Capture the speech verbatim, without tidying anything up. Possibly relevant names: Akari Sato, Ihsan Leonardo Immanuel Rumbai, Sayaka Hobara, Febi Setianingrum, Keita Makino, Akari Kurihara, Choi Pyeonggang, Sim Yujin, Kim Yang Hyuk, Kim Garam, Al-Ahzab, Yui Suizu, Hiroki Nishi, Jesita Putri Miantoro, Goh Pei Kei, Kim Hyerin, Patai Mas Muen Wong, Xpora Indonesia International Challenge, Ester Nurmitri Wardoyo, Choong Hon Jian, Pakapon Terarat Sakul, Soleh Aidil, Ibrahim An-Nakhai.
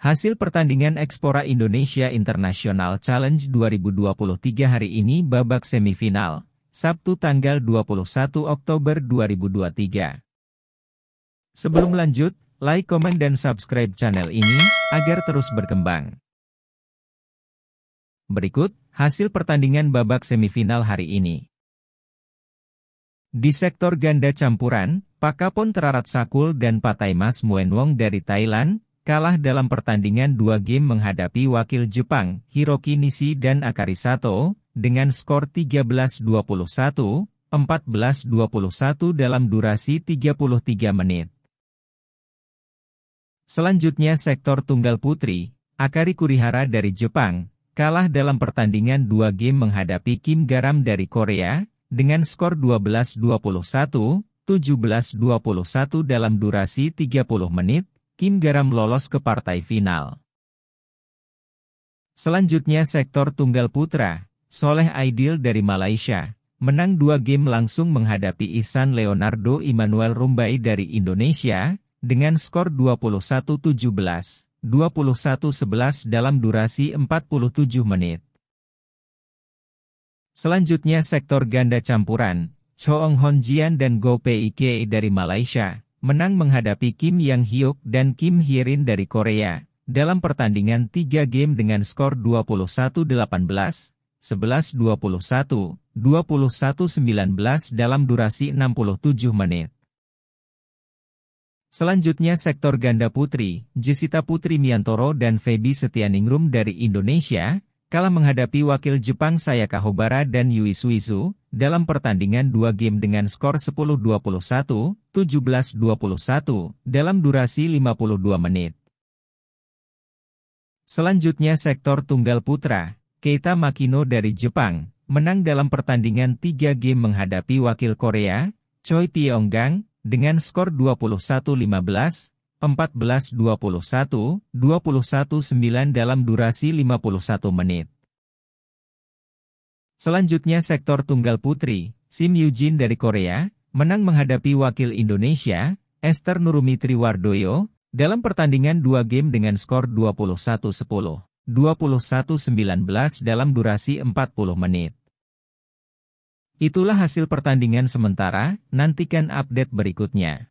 Hasil pertandingan Xpora Indonesia International Challenge dua ribu dua puluh tiga hari ini babak semifinal, Sabtu tanggal dua puluh satu Oktober dua ribu dua puluh tiga. Sebelum lanjut, like, komen, dan subscribe channel ini, agar terus berkembang. Berikut, hasil pertandingan babak semifinal hari ini. Di sektor ganda campuran, Pakapon Terarat Sakul dan Patai Mas Muen Wong dari Thailand, kalah dalam pertandingan dua game menghadapi wakil Jepang, Hiroki Nishi dan Akari Sato, dengan skor tiga belas dua puluh satu, empat belas dua puluh satu dalam durasi tiga puluh tiga menit. Selanjutnya sektor tunggal putri, Akari Kurihara dari Jepang, kalah dalam pertandingan dua game menghadapi Kim Garam dari Korea, dengan skor dua belas dua puluh satu, tujuh belas dua puluh satu dalam durasi tiga puluh menit. Kim Garam lolos ke partai final. Selanjutnya sektor tunggal putra, Soleh Aidil dari Malaysia, menang dua game langsung menghadapi Ihsan Leonardo Immanuel Rumbai dari Indonesia, dengan skor dua puluh satu tujuh belas, dua puluh satu sebelas dalam durasi empat puluh tujuh menit. Selanjutnya sektor ganda campuran, Choong Hon Jian dan Goh Pei Kei dari Malaysia, menang menghadapi Kim Yang Hyuk dan Kim Hyerin dari Korea, dalam pertandingan tiga game dengan skor dua puluh satu delapan belas, sebelas dua puluh satu, dua puluh satu sembilan belas dalam durasi enam puluh tujuh menit. Selanjutnya sektor ganda putri, Jesita Putri Miantoro dan Febi Setianingrum dari Indonesia, kalah menghadapi wakil Jepang Sayaka Hobara dan Yui Suizu, dalam pertandingan dua game dengan skor sepuluh dua puluh satu, tujuh belas dua puluh satu, dalam durasi lima puluh dua menit. Selanjutnya sektor tunggal putra, Keita Makino dari Jepang, menang dalam pertandingan tiga game menghadapi wakil Korea, Choi Pyeonggang, dengan skor dua puluh satu lima belas, empat belas dua puluh satu, dua puluh satu sembilan dalam durasi lima puluh satu menit. Selanjutnya sektor tunggal putri, Sim Yujin dari Korea, menang menghadapi wakil Indonesia, Ester Nurmitri Wardoyo, dalam pertandingan dua game dengan skor dua puluh satu sepuluh, dua puluh satu sembilan belas dalam durasi empat puluh menit. Itulah hasil pertandingan sementara, nantikan update berikutnya.